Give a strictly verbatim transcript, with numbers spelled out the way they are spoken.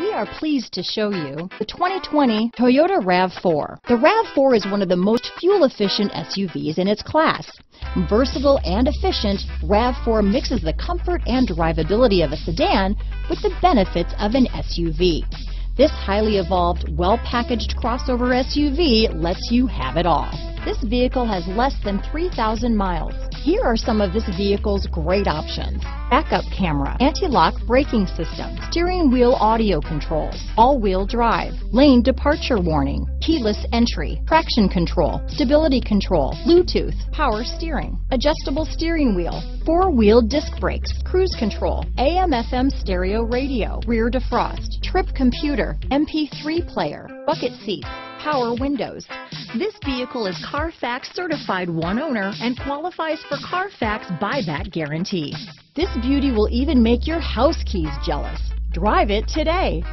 We are pleased to show you the twenty twenty Toyota RAV four. The RAV four is one of the most fuel-efficient S U Vs in its class. Versatile and efficient, RAV four mixes the comfort and drivability of a sedan with the benefits of an S U V. This highly evolved, well-packaged crossover S U V lets you have it all. This vehicle has less than three thousand miles. Here are some of this vehicle's great options: backup camera, anti-lock braking system, steering wheel audio controls, all-wheel drive, lane departure warning, keyless entry, traction control, stability control, Bluetooth, power steering, adjustable steering wheel, four-wheel disc brakes, cruise control, A M F M stereo radio, rear defrost, trip computer, M P three player, bucket seats, power windows. This vehicle is Carfax certified one owner and qualifies for Carfax buyback guarantee. This beauty will even make your house keys jealous. Drive it today.